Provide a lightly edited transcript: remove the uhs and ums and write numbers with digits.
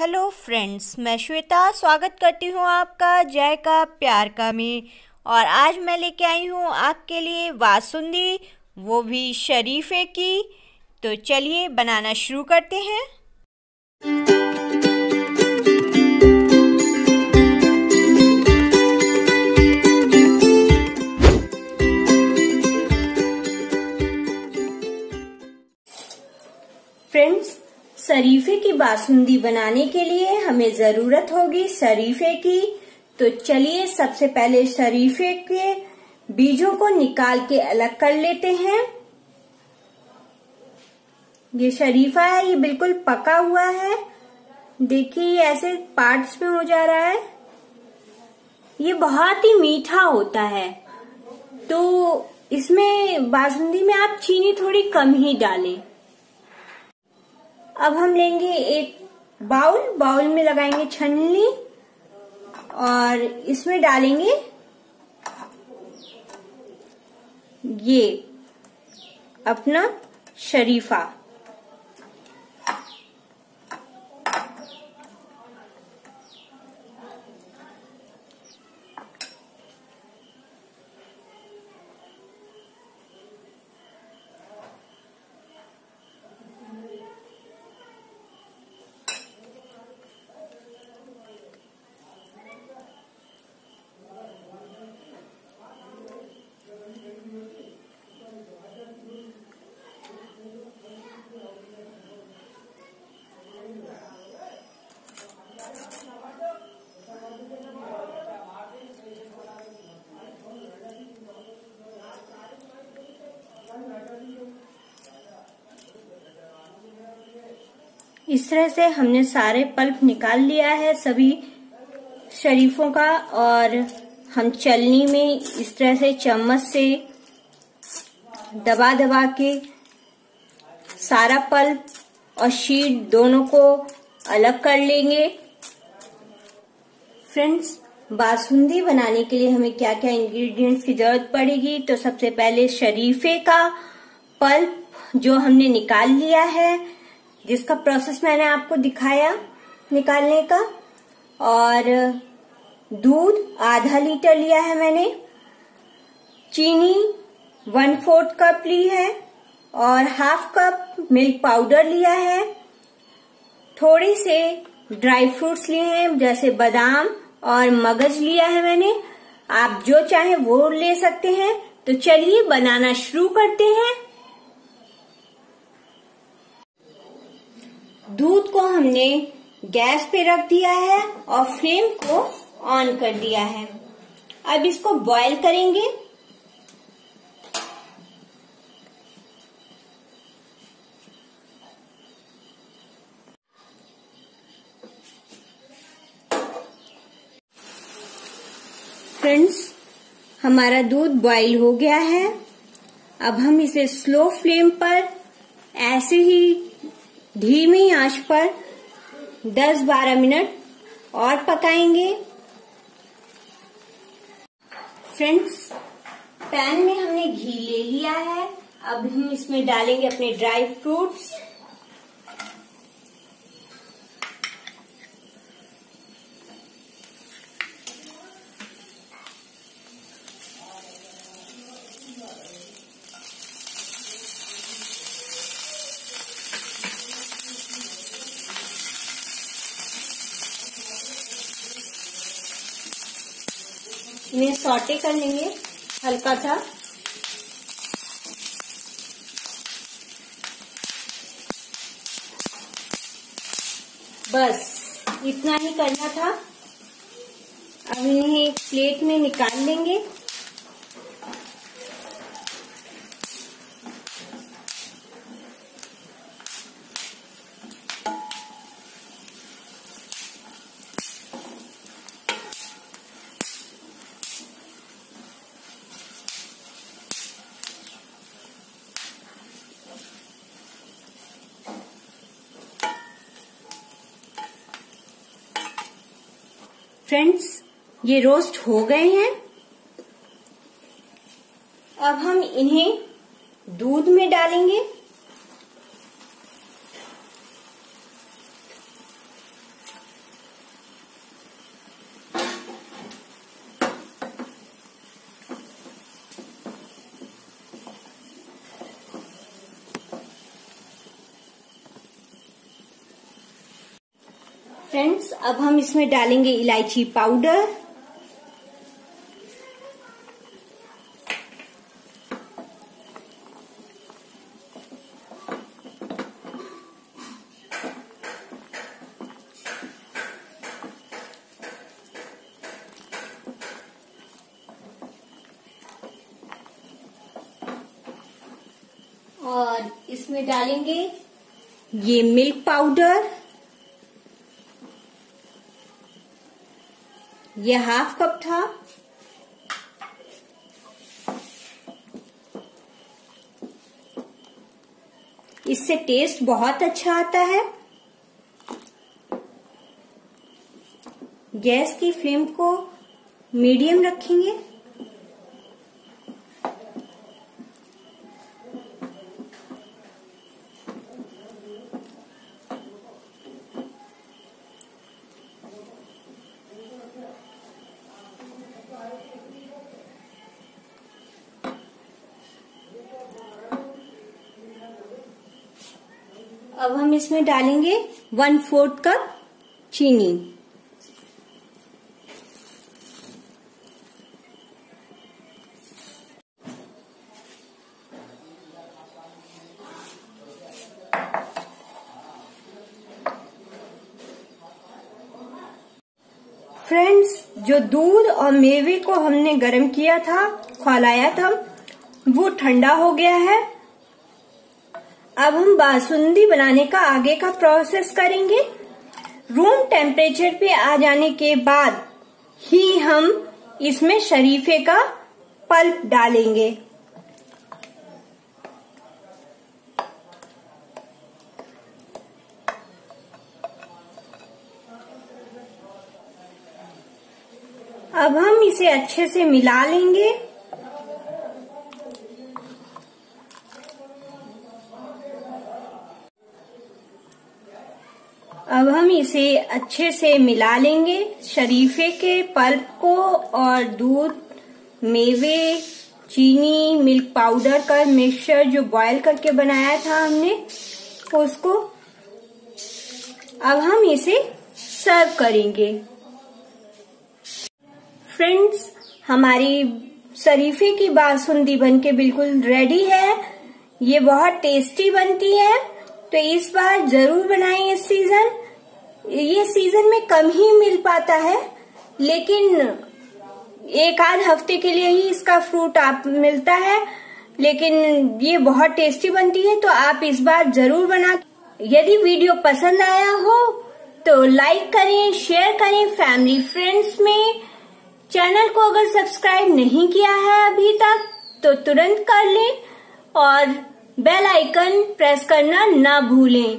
Hello friends, मैं श्वेता स्वागत करती हूँ आपका ज़ायका प्यार का में। और आज मैं लेके आई हूँ आपके लिए बासुंदी, वो भी शरीफे की। तो चलिए बनाना शुरू करते हैं। फ्रेंड्स, शरीफे की बासुंदी बनाने के लिए हमें ज़रूरत होगी शरीफे की। तो चलिए सबसे पहले शरीफे के बीजों को निकाल के अलग कर लेते हैं। ये शरीफा है, ये बिल्कुल पका हुआ है। देखिए ऐसे पार्ट्स में हो जा रहा है। ये बहुत ही मीठा होता है, तो इसमें बासुंदी में आप चीनी थोड़ी कम ही डालें। अब हम लेंगे एक बाउल में लगाएंगे छन्नी और इसमें डालेंगे ये अपना शरीफा। इस तरह से हमने सारे पल्प निकाल लिया है सभी शरीफों का। और हम चलनी में इस तरह से चम्मच से दबा के सारा पल्प और शीट दोनों को अलग कर लेंगे। फ्रेंड्स, बासुंदी बनाने के लिए हमें क्या क्या इंग्रेडिएंट्स की जरूरत पड़ेगी, तो सबसे पहले शरीफे का पल्प जो हमने निकाल लिया है, जिसका प्रोसेस मैंने आपको दिखाया निकालने का। और दूध आधा लीटर लिया है मैंने, चीनी 1/4 कप ली है और 1/2 कप मिल्क पाउडर लिया है। थोड़े से ड्राई फ्रूट्स लिए हैं जैसे बादाम और मगज लिया है मैंने। आप जो चाहे वो ले सकते हैं। तो चलिए बनाना शुरू करते हैं। दूध को हमने गैस पे रख दिया है और फ्लेम को ऑन कर दिया है। अब इसको बॉईल करेंगे। फ्रेंड्स, हमारा दूध बॉईल हो गया है। अब हम इसे स्लो फ्लेम पर ऐसे ही धीमी आंच पर 10-12 मिनट और पकाएंगे। फ्रेंड्स, पैन में हमने घी ले लिया है। अब हम इसमें डालेंगे अपने ड्राई फ्रूट्स। इन्हें सॉटे कर लेंगे हल्का सा। बस इतना ही करना था। अब इन्हें एक प्लेट में निकाल लेंगे। फ्रेंड्स, ये रोस्ट हो गए हैं। अब हम इन्हें दूध में डालेंगे। फ्रेंड्स अब हम इसमें डालेंगे इलायची पाउडर, और इसमें डालेंगे ये मिल्क पाउडर, ये 1/2 कप था। इससे टेस्ट बहुत अच्छा आता है। गैस की फ्लेम को मीडियम रखेंगे। अब हम इसमें डालेंगे 1/4 कप चीनी। फ्रेंड्स जो दूध और मेवे को हमने गर्म किया था, खौलाया था, वो ठंडा हो गया है। अब हम बासुंदी बनाने का आगे का प्रोसेस करेंगे। रूम टेम्परेचर पे आ जाने के बाद ही हम इसमें शरीफे का पल्प डालेंगे। अब हम इसे अच्छे से मिला लेंगे। अब हम इसे अच्छे से मिला लेंगे, शरीफे के पल्प को और दूध, मेवे, चीनी, मिल्क पाउडर का मिक्सचर जो बॉईल करके बनाया था हमने उसको। अब हम इसे सर्व करेंगे। फ्रेंड्स हमारी शरीफे की बासुंदी बनके बिल्कुल रेडी है। ये बहुत टेस्टी बनती है, तो इस बार जरूर बनाएं। इस सीजन में कम ही मिल पाता है, लेकिन 1-2 हफ्ते के लिए ही इसका फ्रूट आप मिलता है, लेकिन ये बहुत टेस्टी बनती है, तो आप इस बार जरूर बना। यदि वीडियो पसंद आया हो तो लाइक करें, शेयर करें फैमिली फ्रेंड्स में। चैनल को अगर सब्सक्राइब नहीं किया है अभी तक तो तुरंत कर लें और बेल आइकन प्रेस करना ना भूलें।